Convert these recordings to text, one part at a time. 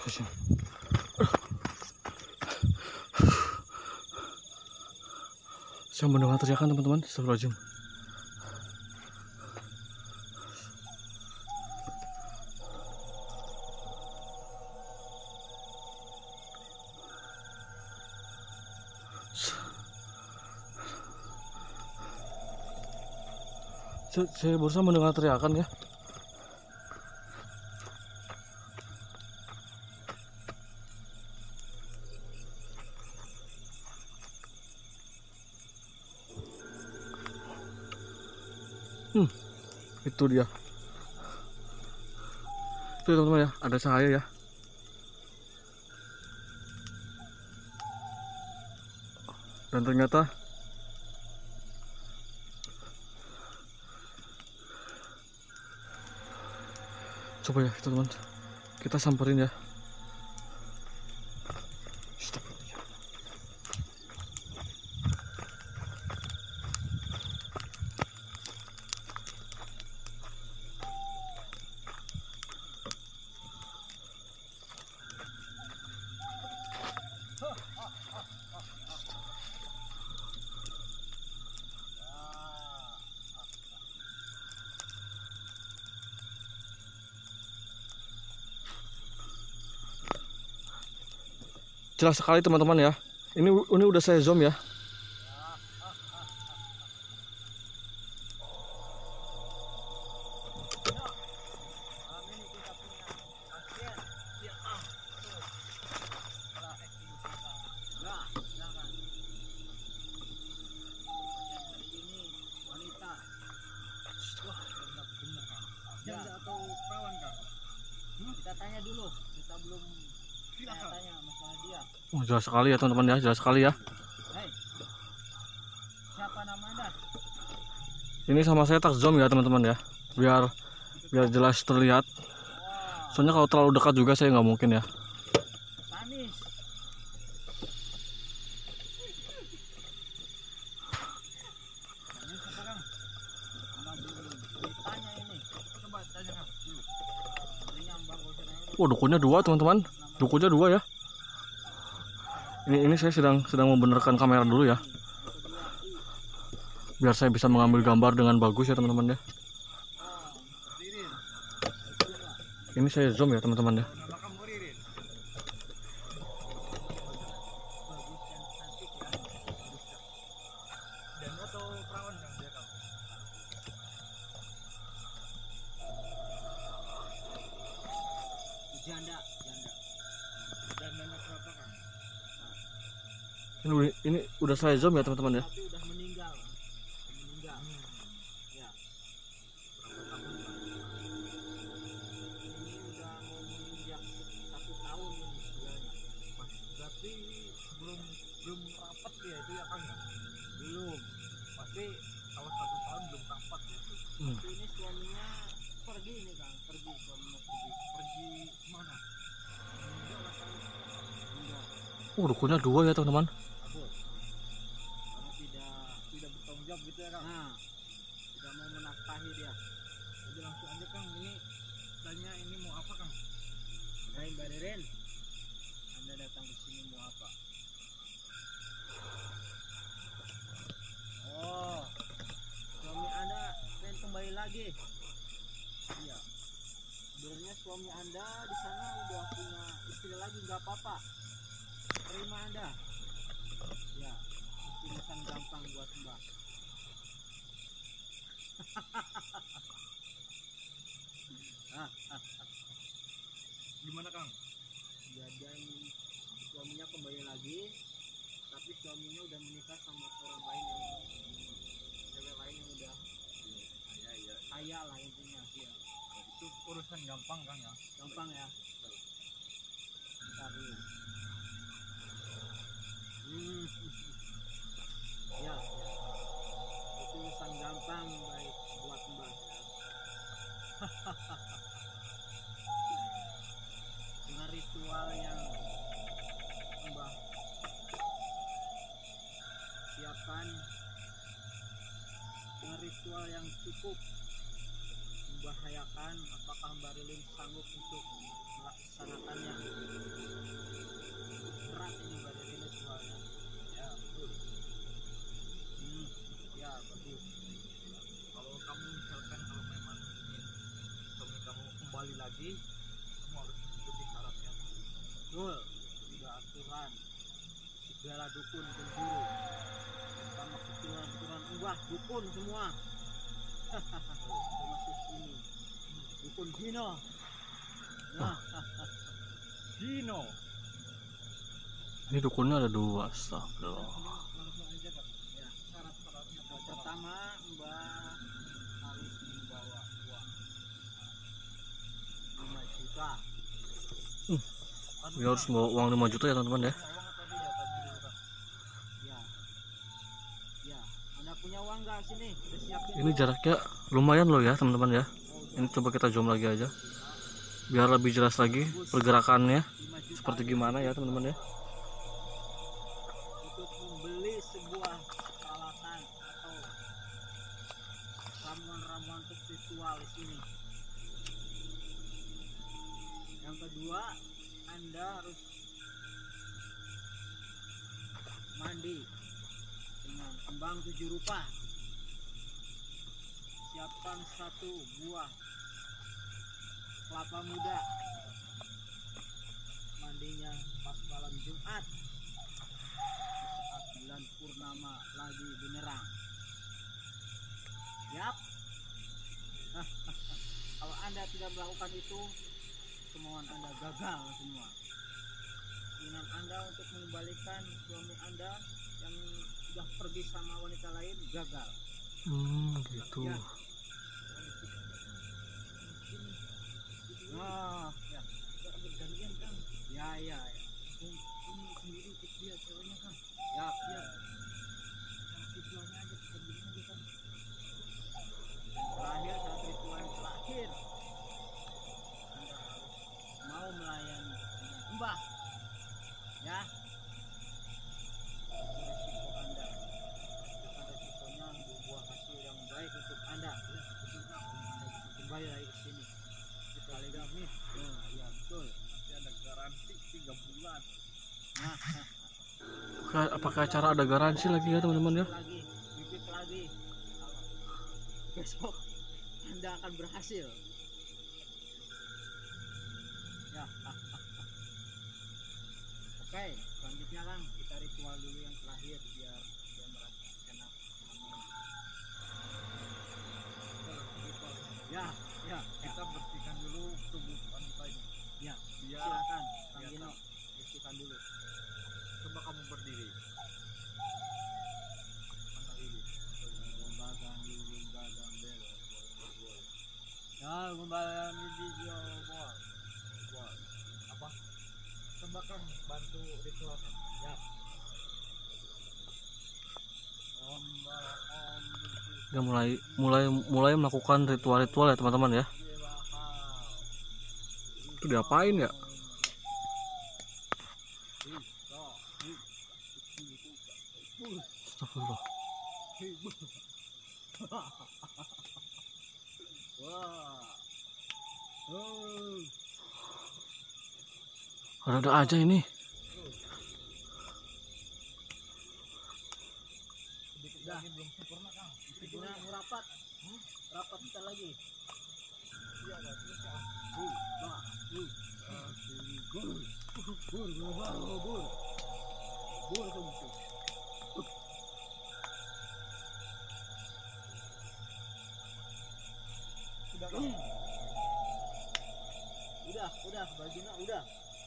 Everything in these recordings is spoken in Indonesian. Kasihan. Saya mendengar teriakan teman-teman, astagfirullahaladzim. Saya barusan mendengar teriakan ya. Itu dia. Tuh teman-teman ya, ada cahaya ya. Dan ternyata coba ya teman-teman, kita samperin ya. Jelas sekali teman-teman ya. Ini udah saya zoom ya. Kita tanya dulu, kita belum tanya masalah dia. Oh, jelas sekali ya teman-teman ya, jelas sekali ya. Hey, siapa nama Anda? Ini sama saya tak zoom ya teman-teman ya, biar jelas terlihat. Wow. Soalnya kalau terlalu dekat juga saya nggak mungkin ya. Manis. Wah, dukunnya dua teman-teman. Dukunya dua ya. Ini saya sedang membenarkan kamera dulu ya, biar saya bisa mengambil gambar dengan bagus ya teman-teman ya. Ini saya zoom ya teman-teman ya. Ini udah saya zoom ya teman-teman ya. Udah meninggal. Ya. Ini udah mau menginjak 1 tahun ini sebenarnya. Berarti belum rapat ya itu ya Kang? Belum. Pasti kalau 1 tahun belum rapat itu. Tapi ini suaminya pergi nih Kang, pergi suaminya pergi. Pergi kemana? Dukunnya dua ya teman-teman. Tidak bertanggung jawab gitu ya Kang. Nah, tidak mau menafkahi dia. Jadi langsung aja Kang, ini tanya ini mau apa Kang? Hai Mbak Ririn, Anda datang ke sini mau apa? Oh, suami Anda pengen kembali lagi. Iya. Sebenarnya suami Anda di sana udah punya istri lagi, nggak apa-apa. Terima Anda. Ya, tulisan gampang buat Mbak. Gimana Kang? Jadian suaminya kembali lagi, tapi suaminya udah menikah sama orang lain, yang cewek lain yang udah kaya lah intinya dia. Itu urusan gampang Kang ya. Gampang ya. Bentar dulu. Ya, itu urusan gampang baik buat Mbak. Dengan ritual yang Mbak siapkan, dengan ritual yang cukup Mbak hayakan, apakah Mbak Ririn sanggup untuk melaksanakannya? betul tiga aturan segala dukun penjuru, pertama keturunan ulah dukun semua, termasuk ini dukun Gino. Nah, Gino ini dukunnya ada dua, astagfirullah. Pertama, Mbak harus membawa uang 5 juta. Dia harus bawa uang 5 juta ya teman-teman ya. Anda punya uang nggak sini? Ini jaraknya lumayan loh ya teman-teman ya. Ini coba kita zoom lagi aja, biar lebih jelas lagi pergerakannya seperti gimana ya teman-teman ya. Untuk membeli sebuah peralatan atau ramuan-ramuan spiritual di sini. Yang kedua, Anda harus mandi dengan kembang 7 rupa. Siapkan 1 buah kelapa muda. Mandinya pas malam Jumat, saat bulan purnama lagi benerang. Yap. Kalau Anda tidak melakukan itu, kemauan Anda gagal semua. Keinginan Anda untuk mengembalikan suami Anda yang sudah pergi sama wanita lain gagal. Gitu. Ya. Wah, ya. Bergantian kan? Ya. Ini sendiri untuk dia ceweknya kan? Ya. Ritualnya aja sendiri kan? Terakhir, saat ritual terakhir, Anda harus mau melayani Mbah, ya. Resiko Anda, bukan resikonya buah hasil yang baik untuk Anda. Kembali lagi ke sini. Legamis, ya betul. Nanti ada garansi 3 bulan. Nah, apakah acara ada garansi lagi ya teman-teman ya? Bibit lagi. Besok Anda akan berhasil. Ya. Oke, selanjutnya Lang, kita ritual dulu yang terakhir biar dia merasa enak. Ya. Kita bersihkan dulu tubuh wanita ini. Ya, silakan. Gino, bersihkan dulu. Coba kamu berdiri. Apa? Coba kan bantu ritual. Ya. Dia mulai melakukan ritual ya teman-teman ya. Itu diapain ya? Astagfirullah. Ada-ada aja ini. Belum sempurna Kang. Kita rapat. Rapat kita lagi. Iya enggak bisa. Udah baginya udah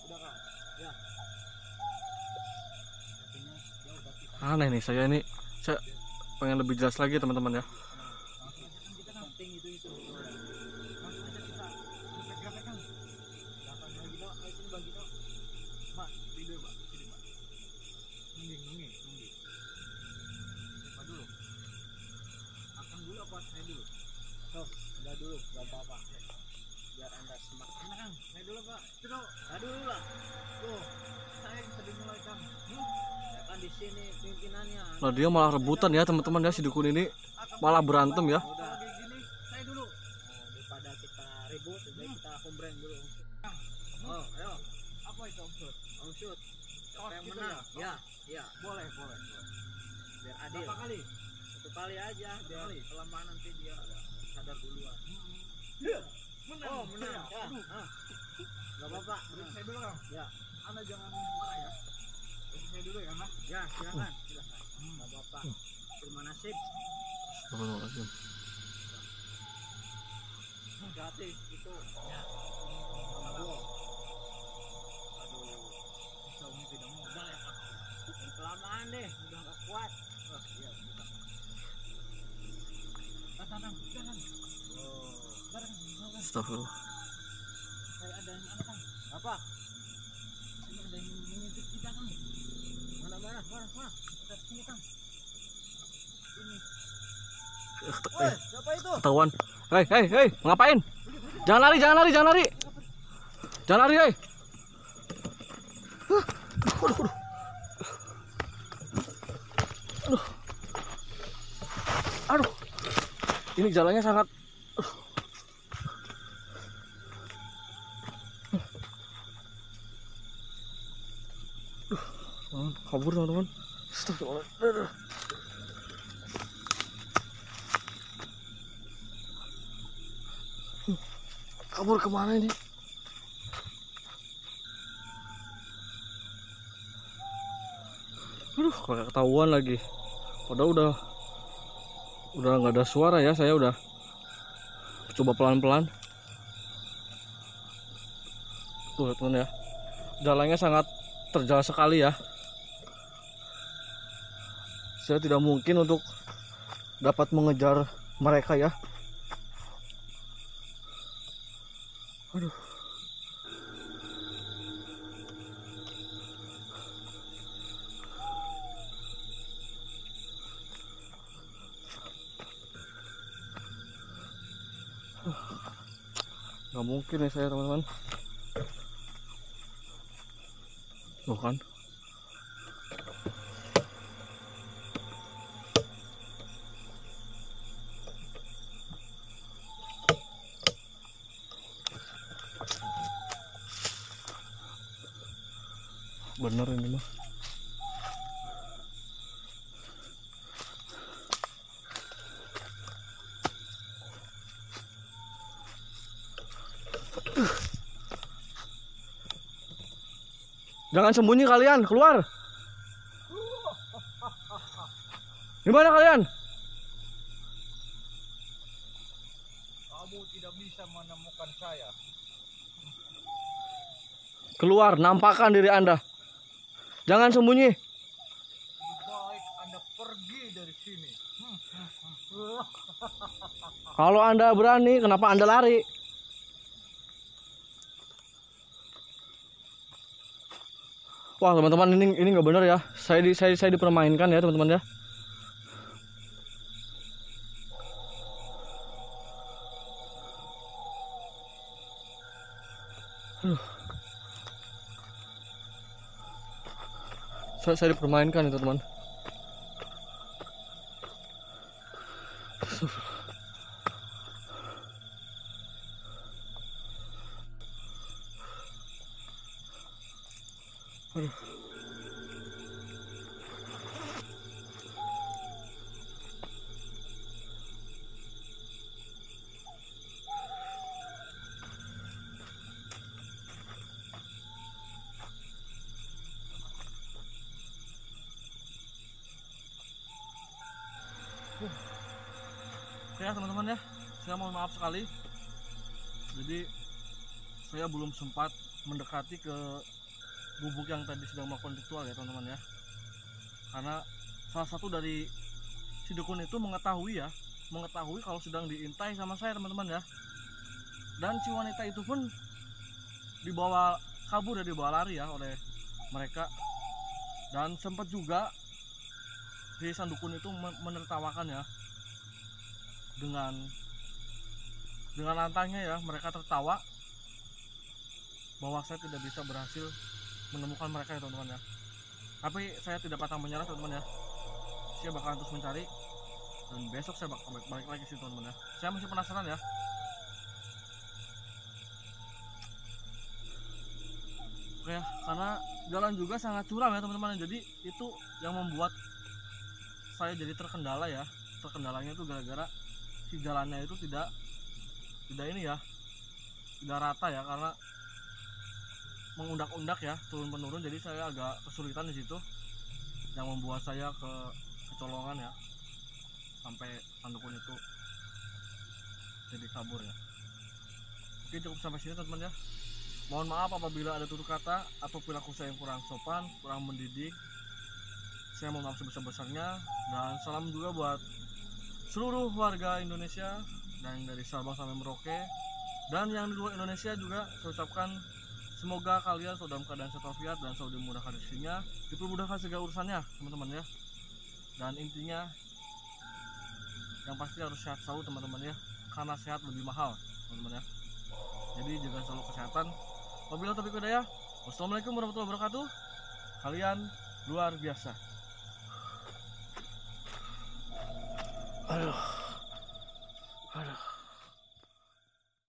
Kang. Ya. Aneh nih saya pengen lebih jelas lagi teman-teman ya. Nah dia malah rebutan ya teman-teman ya, si dukun ini malah berantem ya. Saya dulu. Daripada kita ribut, kita kombreng dulu. Oh, ayo. Apa itu omsut? Omsut. Yang menang. Ya. Boleh. Biar adil. Berapa kali? 1 kali aja. Biar kelamaan nanti dia sadar duluan. Menang. Oh, menang. Ya. Gak apa-apa. Saya dulu Kang. Ya. Anda jangan marah ya. Saya dulu ya Mas. Ya silakan. Silakan. Gak apa-apa. Terima kasih. Terima kasih. Gratis itu. Ya. Aduh. Soalnya tidak modal ya Kang. Kelamaan deh. Udah gak kuat. Oh iya. Tanang, jangan. Barang. Astagfirullah. Kayak ada yang apa? Apa? Ada yang mengintip kita Kang. Mana-mana, mana-mana. Kita sini Kang. Ini. Woi, siapa itu? Ketahuan. Hei, ngapain? Jangan lari. Jangan lari, hei. Aduh. Ini jalannya sangat kabur teman-teman. Astagfirullah. Kabur kemana ini? Aduh, kagak ketahuan lagi. Padahal udah nggak ada suara ya. Saya udah coba pelan-pelan. Tuh teman ya. Jalannya sangat terjal sekali ya. Saya tidak mungkin untuk dapat mengejar mereka ya. Aduh. Nggak mungkin ya saya teman-teman. Loh kan. Bener ini mah. Jangan sembunyi kalian, keluar. Di mana kalian? Kamu tidak bisa menemukan saya. Keluar, nampakkan diri Anda. Jangan sembunyi. Baik, Anda pergi dari sini. Kalau Anda berani, kenapa Anda lari? Wah, teman-teman, ini nggak benar ya. Saya dipermainkan ya, teman-teman ya. Aduh. Saya dipermainkan itu teman. Aduh. Ya teman-teman ya, saya mohon maaf sekali. Jadi saya belum sempat mendekati ke gubuk yang tadi sedang melakukan ritual ya teman-teman ya. Karena salah satu dari si dukun itu mengetahui kalau sedang diintai sama saya teman-teman ya. Dan si wanita itu pun dibawa kabur dan dibawa lari ya oleh mereka. Dan sempat juga si sang dukun itu menertawakan ya. Dengan lantangnya ya mereka tertawa bahwa saya tidak bisa berhasil menemukan mereka ya teman-teman ya. Tapi saya tidak patah menyerah teman-teman ya. Saya bakalan terus mencari dan besok saya bakal balik lagi sih teman-teman ya. Saya masih penasaran ya. Oke ya, karena jalan juga sangat curam ya teman-teman. Jadi itu yang membuat saya jadi terkendala ya. Terkendalanya itu gara-gara si jalannya itu tidak rata ya, karena mengundak-undak ya, turun-menurun, jadi saya agak kesulitan di situ yang membuat saya kecolongan ya, sampai tandukun itu jadi kabur ya. Oke, cukup sampai sini teman-teman ya. Mohon maaf apabila ada tutur kata atau perilaku saya yang kurang sopan, kurang mendidik. Saya mohon maaf sebesar-besarnya, dan salam juga buat seluruh warga Indonesia, dan dari Sabang sampai Merauke, dan yang di luar Indonesia juga saya ucapkan semoga kalian selalu dalam keadaan sehat dan selalu dimudahkan rezekinya, dipermudahkan segala urusannya teman-teman ya. Dan intinya yang pasti harus sehat selalu teman-teman ya, karena sehat lebih mahal teman-teman ya. Jadi jaga selalu kesehatan. Wabillahi taufiq wal hidayah. Wassalamualaikum warahmatullahi wabarakatuh. Kalian luar biasa. Aduh.